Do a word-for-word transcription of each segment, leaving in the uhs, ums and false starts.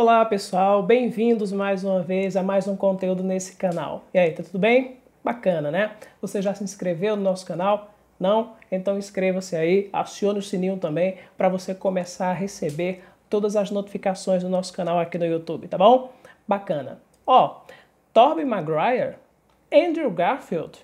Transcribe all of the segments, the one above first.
Olá pessoal, bem-vindos mais uma vez a mais um conteúdo nesse canal. E aí, tá tudo bem? Bacana, né? Você já se inscreveu no nosso canal? Não? Então inscreva-se aí, acione o sininho também para você começar a receber todas as notificações do nosso canal aqui no YouTube, tá bom? Bacana. Ó, Tobey Maguire, Andrew Garfield,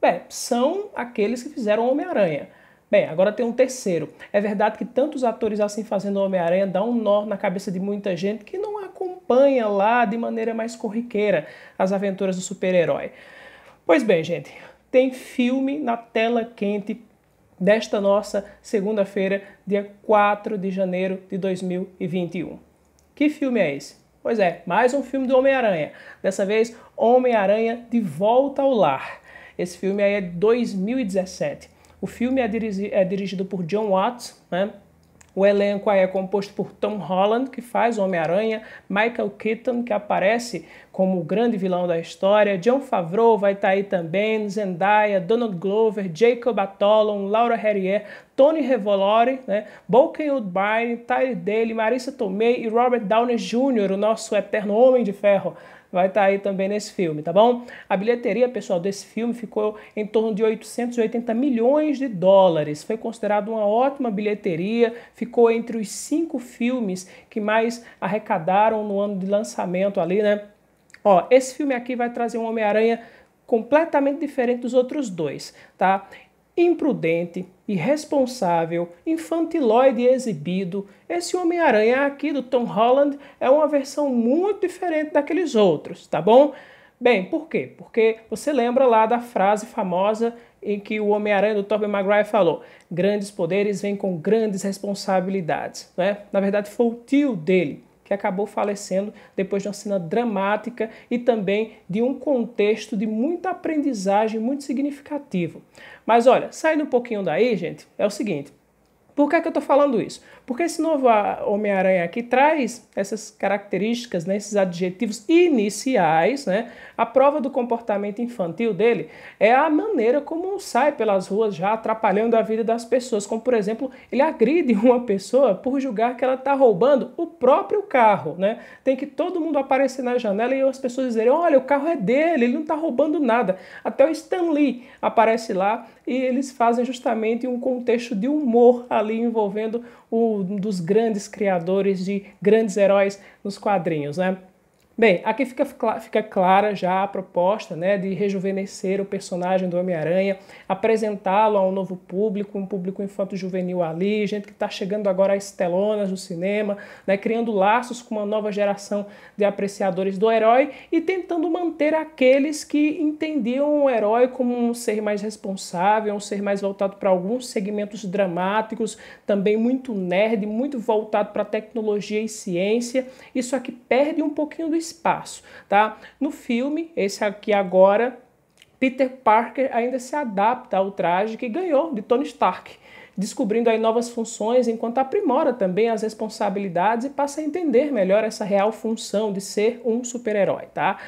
bem, são aqueles que fizeram Homem-Aranha. Bem, agora tem um terceiro. É verdade que tantos atores assim fazendo Homem-Aranha dá um nó na cabeça de muita gente que não acompanha lá de maneira mais corriqueira as aventuras do super-herói. Pois bem, gente, tem filme na tela quente desta nossa segunda-feira, dia quatro de janeiro de dois mil e vinte e um. Que filme é esse? Pois é, mais um filme do Homem-Aranha. Dessa vez, Homem-Aranha: De Volta ao Lar. Esse filme aí é de dois mil e dezessete. O filme é, dirigi é dirigido por Jon Watts, né? O elenco aí é composto por Tom Holland, que faz Homem-Aranha, Michael Keaton, que aparece como o grande vilão da história, John Favreau vai estar aí também, Zendaya, Donald Glover, Jacob Atollon, Laura Herrier, Tony Revolori, né? Bo K. Udbein, Ty Dele, Marissa Tomei e Robert Downey Júnior, o nosso eterno Homem de Ferro, vai estar aí também nesse filme, tá bom? A bilheteria, pessoal, desse filme ficou em torno de oitocentos e oitenta milhões de dólares. Foi considerado uma ótima bilheteria, ficou entre os cinco filmes que mais arrecadaram no ano de lançamento ali, né? Ó, esse filme aqui vai trazer um Homem-Aranha completamente diferente dos outros dois, tá? Imprudente, irresponsável, infantiloide e exibido, esse Homem-Aranha aqui do Tom Holland é uma versão muito diferente daqueles outros, tá bom? Bem, por quê? Porque você lembra lá da frase famosa em que o Homem-Aranha do Tobey Maguire falou: grandes poderes vêm com grandes responsabilidades, né? Na verdade foi o tio dele que acabou falecendo depois de uma cena dramática e também de um contexto de muita aprendizagem, muito significativo. Mas olha, saindo um pouquinho daí, gente, é o seguinte, por que é que eu tô falando isso? Porque esse novo Homem-Aranha aqui traz essas características, né, esses adjetivos iniciais, né? A prova do comportamento infantil dele é a maneira como sai pelas ruas já atrapalhando a vida das pessoas, como por exemplo, ele agride uma pessoa por julgar que ela tá roubando o próprio carro, né? Tem que todo mundo aparecer na janela e as pessoas dizerem: olha, o carro é dele, ele não tá roubando nada. Até o Stan Lee aparece lá e eles fazem justamente um contexto de humor ali envolvendo um dos grandes criadores de grandes heróis nos quadrinhos, né? Bem, aqui fica, fica clara já a proposta, né, de rejuvenescer o personagem do Homem-Aranha, apresentá-lo a um novo público, um público infanto-juvenil ali, gente que está chegando agora às telonas do cinema, né, criando laços com uma nova geração de apreciadores do herói e tentando manter aqueles que entendiam o herói como um ser mais responsável, um ser mais voltado para alguns segmentos dramáticos, também muito nerd, muito voltado para tecnologia e ciência. Isso aqui perde um pouquinho do espaço, tá? No filme, esse aqui agora, Peter Parker ainda se adapta ao traje que ganhou de Tony Stark, descobrindo aí novas funções, enquanto aprimora também as responsabilidades e passa a entender melhor essa real função de ser um super-herói, tá?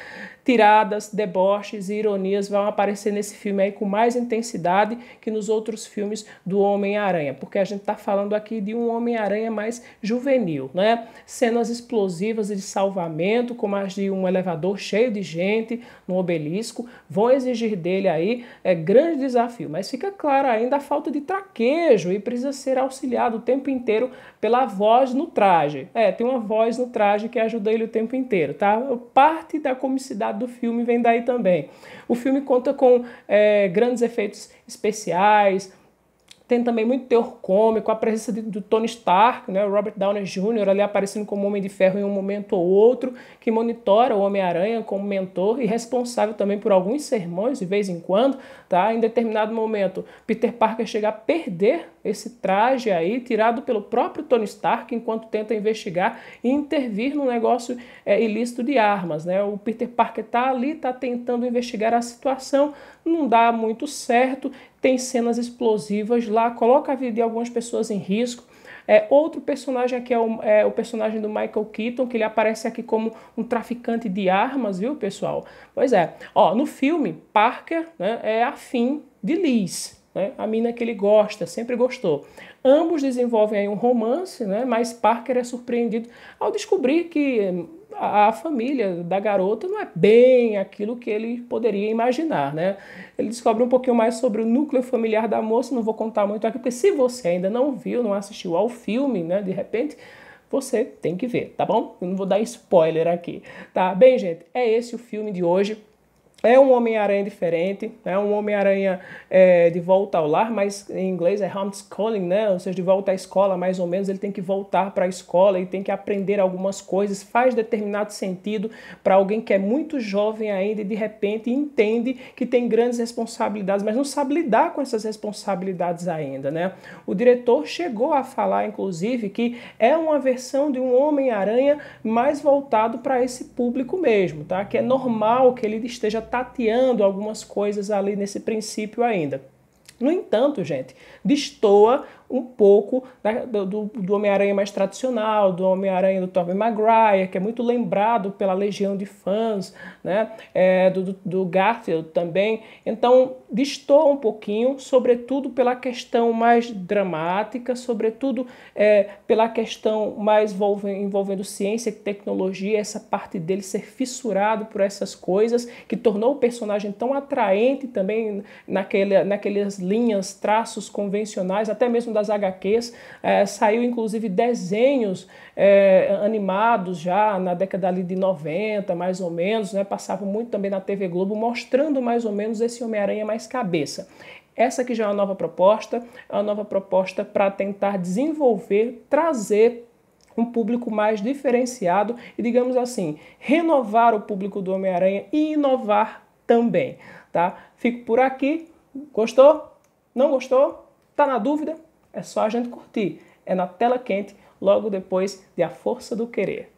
Tiradas, deboches e ironias vão aparecer nesse filme aí com mais intensidade que nos outros filmes do Homem-Aranha, porque a gente tá falando aqui de um Homem-Aranha mais juvenil, né? Cenas explosivas e de salvamento, como as de um elevador cheio de gente no obelisco, vão exigir dele aí é, grande desafio, mas fica claro ainda a falta de traquejo e precisa ser auxiliado o tempo inteiro pela voz no traje. É, tem uma voz no traje que ajuda ele o tempo inteiro, tá? Parte da comicidade do filme vem daí também. O filme conta com é, grandes efeitos especiais, tem também muito teor cômico, a presença de, do Tony Stark, né, Robert Downey Júnior ali aparecendo como Homem de Ferro em um momento ou outro, que monitora o Homem-Aranha como mentor e responsável também por alguns sermões de vez em quando, tá? Em determinado momento, Peter Parker chega a perder esse traje aí, tirado pelo próprio Tony Stark, enquanto tenta investigar e intervir no negócio é, ilícito de armas, né? O Peter Parker tá ali, tá tentando investigar a situação, não dá muito certo, tem cenas explosivas lá, coloca a vida de algumas pessoas em risco. É, outro personagem aqui é o, é o personagem do Michael Keaton, que ele aparece aqui como um traficante de armas, viu, pessoal? Pois é. Ó, no filme, Parker, né, é afim de Liz, né? A mina que ele gosta, sempre gostou. Ambos desenvolvem aí um romance, né? Mas Parker é surpreendido ao descobrir que a família da garota não é bem aquilo que ele poderia imaginar, né? Ele descobre um pouquinho mais sobre o núcleo familiar da moça, não vou contar muito aqui, porque se você ainda não viu, não assistiu ao filme, né, de repente, você tem que ver, tá bom? Eu não vou dar spoiler aqui, tá? Bem, gente, é esse o filme de hoje. É um Homem-Aranha diferente, é um Homem-Aranha é, de volta ao lar, mas em inglês é homeschooling, né? Ou seja, de volta à escola, mais ou menos, ele tem que voltar para a escola e tem que aprender algumas coisas, faz determinado sentido para alguém que é muito jovem ainda e de repente entende que tem grandes responsabilidades, mas não sabe lidar com essas responsabilidades ainda, né? O diretor chegou a falar, inclusive, que é uma versão de um Homem-Aranha mais voltado para esse público mesmo, tá? Que é normal que ele esteja tateando algumas coisas ali nesse princípio ainda. No entanto, gente, destoa um pouco, né, do, do Homem-Aranha mais tradicional, do Homem-Aranha do Tobey Maguire, que é muito lembrado pela legião de fãs, né, é, do, do Garfield também. Então, destoa um pouquinho, sobretudo pela questão mais dramática, sobretudo é, pela questão mais envolvendo, envolvendo ciência e tecnologia, essa parte dele ser fissurado por essas coisas, que tornou o personagem tão atraente também naquele, naquelas linhas, traços convencionais, até mesmo das H Qs, é, saiu inclusive desenhos é, animados já na década ali de noventa, mais ou menos, né, passava muito também na T V Globo, mostrando mais ou menos esse Homem-Aranha mais cabeça. Essa aqui já é uma nova proposta, é uma nova proposta para tentar desenvolver, trazer um público mais diferenciado e, digamos assim, renovar o público do Homem-Aranha e inovar também, tá? Fico por aqui. Gostou? Não gostou? Tá na dúvida? É só a gente curtir. É na Tela Quente, logo depois de A Força do Querer.